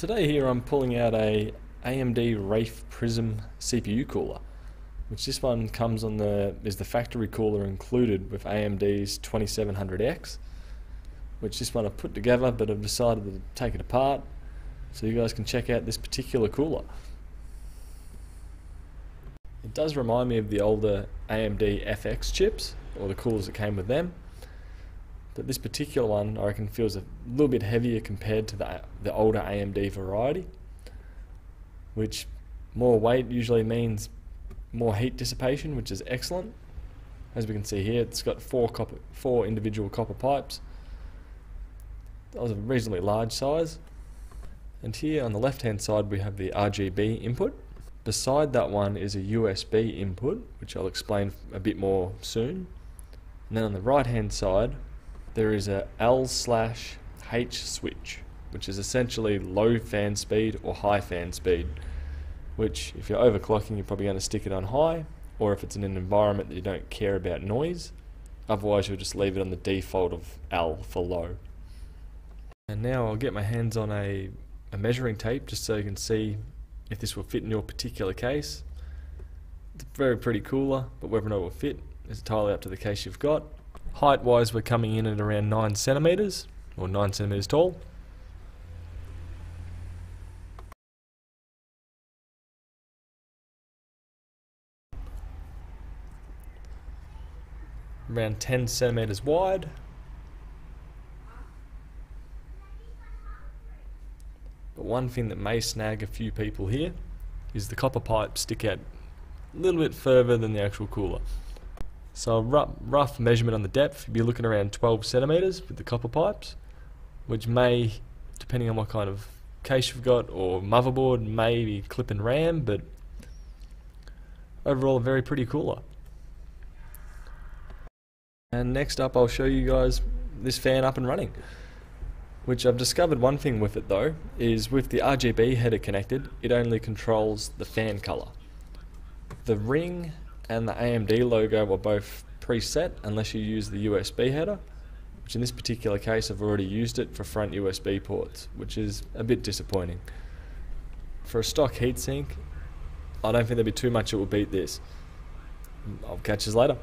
Today here I'm pulling out a AMD Wraith Prism CPU cooler, which this one comes on is the factory cooler included with AMD's 2700X, which this one I've put together, but I've decided to take it apart so you guys can check out this particular cooler. It does remind me of the older AMD FX chips, or the coolers that came with them, but this particular one I reckon feels a little bit heavier compared to the older AMD variety, which more weight usually means more heat dissipation, which is excellent. As we can see here, it's got four individual copper pipes. That was a reasonably large size. And here on the left hand side we have the RGB input. Beside that one is a USB input, which I'll explain a bit more soon. And then on the right hand side there is a L/H switch, which is essentially low fan speed or high fan speed, which if you're overclocking you're probably going to stick it on high, or if it's in an environment that you don't care about noise, otherwise you'll just leave it on the default of L for low. And now I'll get my hands on a measuring tape just so you can see if this will fit in your particular case. It's a very pretty cooler, but whether or not it will fit is entirely up to the case you've got. Height wise we're coming in at around 9 centimeters, or 9 centimeters tall. Around 10 centimeters wide. But one thing that may snag a few people here is the copper pipes stick out a little bit further than the actual cooler. So a rough measurement on the depth, you'd be looking around 12 centimeters with the copper pipes, which may, depending on what kind of case you've got or motherboard, may be clip and ram, but overall a very pretty cooler. And next up I'll show you guys this fan up and running, which I've discovered one thing with it though, is with the RGB header connected it only controls the fan color. The ring and the AMD logo are both preset unless you use the USB header, which in this particular case I've already used it for front USB ports, which is a bit disappointing. For a stock heatsink I don't think there'd be too much that will beat this. I'll catch you later.